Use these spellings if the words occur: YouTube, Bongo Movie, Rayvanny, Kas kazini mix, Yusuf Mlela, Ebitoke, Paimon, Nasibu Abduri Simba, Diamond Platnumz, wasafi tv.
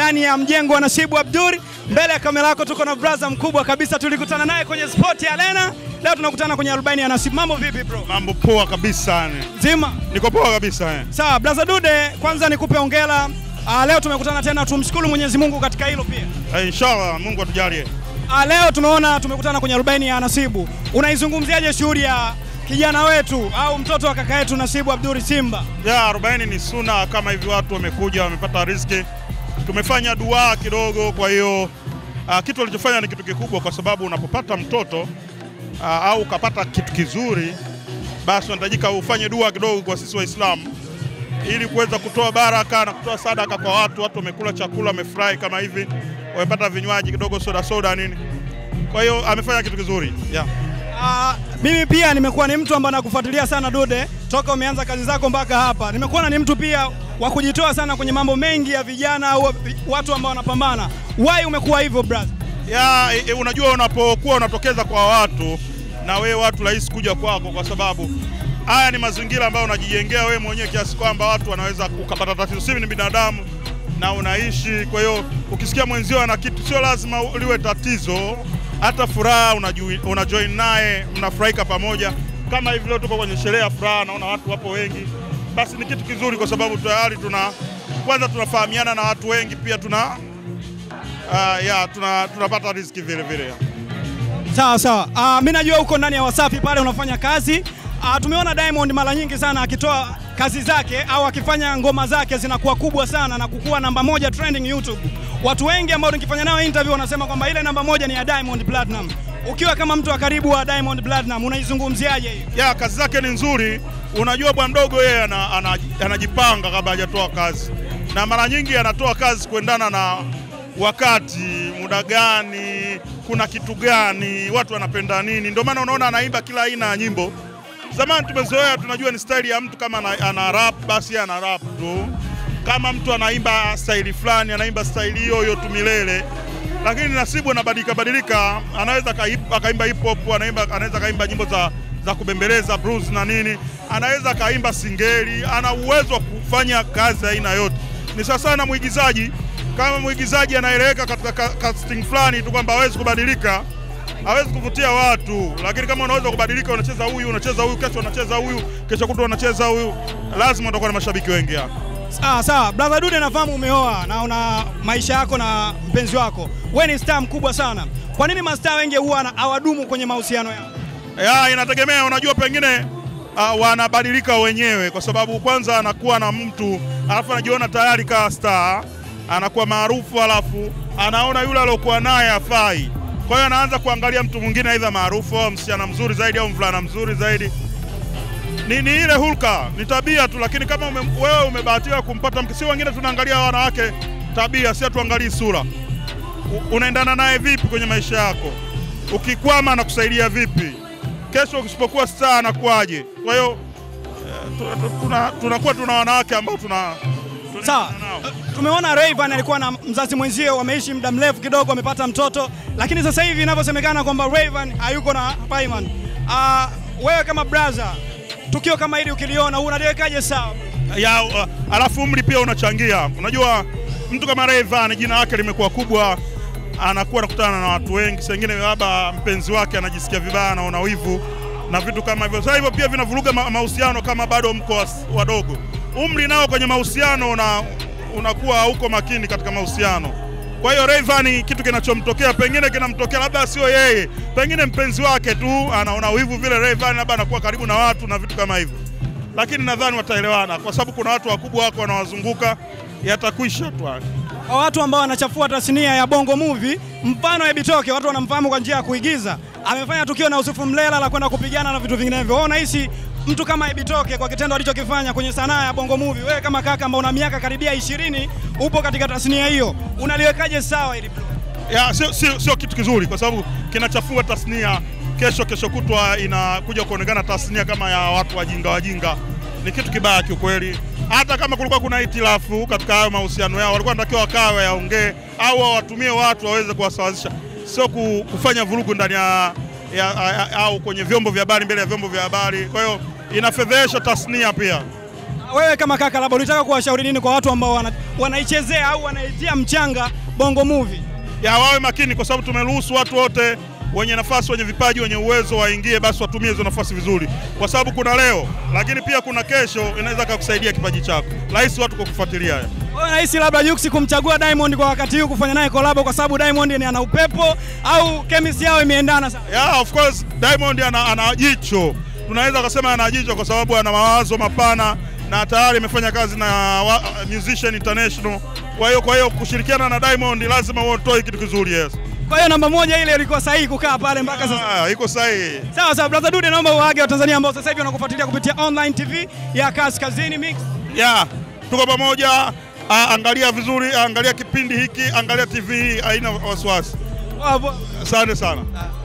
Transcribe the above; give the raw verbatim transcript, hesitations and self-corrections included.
ndani ya mjengo wa Nasibu Abduri. Mbele ya kamera yako tuko na brother mkubwa kabisa, tulikutana naye kwenye Sport Arena. Leo tunakutana kwenye arobaini ya Nasibu. Mambo vipi bro? Mambo poa kabisa. Nzima? Niko poa kabisa eh. Sawa brother Dude, kwanza nikupe hongera. Uh, leo tumekutana tena, tumshukuru Mwenyezi Mungu katika hilo pia. Hey, inshallah Mungu atujalie. Uh, leo tunaona tumekutana kwenye arobaini ya Nasibu. Unaizungumziaje shughuli ya kijana wetu au mtoto wa kaka yetu Nasibu Abduri Simba? Ya arobaini ni sunna kama hivi, watu wamekuja wamepata riziki. Tumefanya dua kidogo, kwa hiyo uh, kitu walichofanya ni kitu kikubwa, kwa sababu unapopata mtoto uh, au ukapata kitu kizuri, basi unahitajika ufanye dua kidogo kwa sisi Waislamu ili kuweza kutoa baraka na kutoa sadaka kwa watu. Watu wamekula chakula, wamefurahi kama hivi, wamepata vinywaji kidogo, soda soda nini. Kwa hiyo amefanya kitu kizuri. Yeah. Uh, mimi pia nimekuwa ni mtu ambaye nakufuatilia sana Dude, toka umeanza kazi zako mpaka hapa. Nimekuwa ni mtu pia wa kujitoa sana kwenye mambo mengi ya vijana au watu ambao wanapambana. Why umekuwa hivyo brother? Ya yeah, e, unajua unapokuwa unatokeza kwa watu na wewe watu rahisi kuja kwako, kwa sababu haya ni mazingira ambayo unajijengea wewe mwenyewe kiasi kwamba watu wanaweza kukapata tatizo. Sisi ni binadamu na unaishi, kwa hiyo ukisikia mwenzio ana kitu sio lazima liwe tatizo. Hata furaha unajoin naye, mnafurahika pamoja. Kama hivi leo tuko kwenye sherehe ya furaha, naona watu wapo wengi. Basi ni kitu kizuri kwa sababu tayari tuna kwanza tunafahamiana na watu wengi, pia tuna uh, ya tuna tunapata riziki vile vile. Sawa sawa. Ah uh, mimi najua uko ndani ya Wasafi pale unafanya kazi. Uh, tumeona Diamond mara nyingi sana akitoa kazi zake au akifanya ngoma zake zinakuwa kubwa sana na kukua namba moja trending YouTube. Watu wengi ambao nikifanya nao interview wanasema kwamba ile namba moja ni ya Diamond Platnumz. Ukiwa kama mtu wa karibu wa Diamond Platnumz, unaizungumziaje hiyo? Ya kazi zake ni nzuri. Unajua bwana mdogo yeye anajipanga kabla hajatoa kazi. Na mara nyingi anatoa kazi kuendana na wakati, muda gani, kuna kitu gani, watu wanapenda nini. Ndio maana unaona anaimba kila aina ya nyimbo. Zamani tumezoea tunajua ni style ya mtu, kama ana, ana rap basi ana rap tu. Kama mtu anaimba style fulani anaimba style hiyo hiyo tumilele. Lakini Nasibu anabadilika badilika, anaweza akaimba hip hop, anaimba anaweza kaimba nyimbo za za kubembeleza blues na nini, anaweza kaimba singeli, ana uwezo wa kufanya kazi aina yote. Ni sawa sana muigizaji, kama muigizaji anaeleweka katika casting fulani tu kwamba hawezi kubadilika, hawezi kuvutia watu. Lakini kama unaweza kubadilika, unacheza huyu, unacheza huyu, kesho unacheza huyu, kesho kutwa unacheza huyu, lazima utakuwa na mashabiki wengi hapo. Ah, sawa. Brother Dude, nafahamu umeoa na una maisha yako na mpenzi wako. Wewe ni star mkubwa sana. Kwa nini mastaa wengi huwa hawadumu kwenye mahusiano yao? Ya, inategemea. Unajua pengine uh, wanabadilika wenyewe, kwa sababu kwanza anakuwa na mtu, alafu anajiona tayari kama star, anakuwa maarufu, alafu anaona yule aliyokuwa naye afai. Kwa hiyo anaanza kuangalia mtu mwingine aidha maarufu au msichana mzuri zaidi au mvulana mzuri zaidi. Ni, ni ile hulka, ni tabia tu. Lakini kama ume, wewe umebahatika kumpata mke, si wengine tunaangalia wanawake tabia, si tuangalie sura. U, unaendana naye vipi kwenye maisha yako? Ukikwama na kusaidia vipi? Kesho usipokuwa star na kwaje? Kwa hiyo tunakuwa tuna, tuna, tuna wanawake ambao tuna sawa. Tumeona Rayvanny alikuwa na mzazi mwenzie, wameishi muda mrefu kidogo, amepata mtoto. Lakini sasa hivi inavyosemekana kwamba Rayvanny hayuko na Paimon. Ah uh, wewe kama brother, tukio kama hili ukiliona unaliwekaje sawa? Ya uh, alafu umri pia unachangia. Unajua mtu kama Rayvanny jina lake limekuwa kubwa, anakuwa anakutana na watu wengi. Sengine baba mpenzi wake anajisikia vibaya na ana wivu na vitu kama hivyo. Sasa hivyo pia vinavuruga mahusiano kama bado mko wadogo. Umri nao kwenye mahusiano na unakuwa huko makini katika mahusiano. Kwa hiyo Rayvanny kitu kinachomtokea pengine kinamtokea labda sio yeye, pengine mpenzi wake tu anaona wivu vile Rayvanny labda anakuwa karibu na watu na vitu kama hivyo. Lakini nadhani wataelewana, kwa sababu kuna watu wakubwa wako wanawazunguka, yatakwisha tu. Watu ambao wanachafua tasnia ya Bongo Movie, mfano Ebitoke, watu wanamfahamu kwa njia ya kuigiza. Amefanya tukio na Yusuf Mlela la kwenda kupigana na vitu vinginevyo. Wao naishi mtu kama Ebitoke kwa kitendo alichokifanya kwenye sanaa ya Bongo Movie, wewe kama kaka ambao una miaka karibia ishirini upo katika tasnia hiyo, unaliwekaje sawa hili? Ya sio sio sio kitu kizuri, kwa sababu kinachafua tasnia. Kesho kesho kutwa inakuja kuonekana tasnia kama ya watu wajinga wajinga. Ni kitu kibaya kiukweli. Hata kama kulikuwa kuna itilafu katika hayo mahusiano yao, walikuwa wanatakiwa wakae yaongee au watumie watu waweze kuwasawazisha, sio kufanya vurugu ndani ya au kwenye vyombo vya habari, mbele ya vyombo vya habari. Kwa hiyo inafedhesha tasnia pia. wewe kama kaka labda unataka kuwashauri nini kwa watu ambao wana, wanaichezea au wanaitia mchanga Bongo Movie? Ya wawe makini kwa sababu tumeruhusu watu wote wenye nafasi, wenye vipaji, wenye uwezo waingie, basi watumie hizo nafasi vizuri. Kwa sababu kuna leo, lakini pia kuna kesho inaweza kukusaidia kipaji chako. Rahisi watu kukufuatilia. Wewe rahisi labda Yuksi kumchagua Diamond kwa wakati huu kufanya naye collab kwa sababu Diamond ni ana upepo au chemistry yao imeendana sana? Yeah, of course Diamond ana ana jicho. Tunaweza kusema ana jicho kwa sababu ana mawazo mapana na tayari amefanya kazi na wa, musician international. Kwa hiyo kwa hiyo kushirikiana na Diamond lazima utoe kitu kizuri, yes. Kwa hiyo namba moja ile ilikuwa sahihi kukaa pale mpaka sasa. Ah, iko sahihi. Sawa sawa brother Dude, naomba uage wa Tanzania ambao sasa hivi wanakufuatilia kupitia online T V ya Kas Kazini Mix. Yeah, tuko pamoja. Ah, angalia vizuri, angalia kipindi hiki, angalia T V hii, haina wasiwasi. Asante sana. Ah.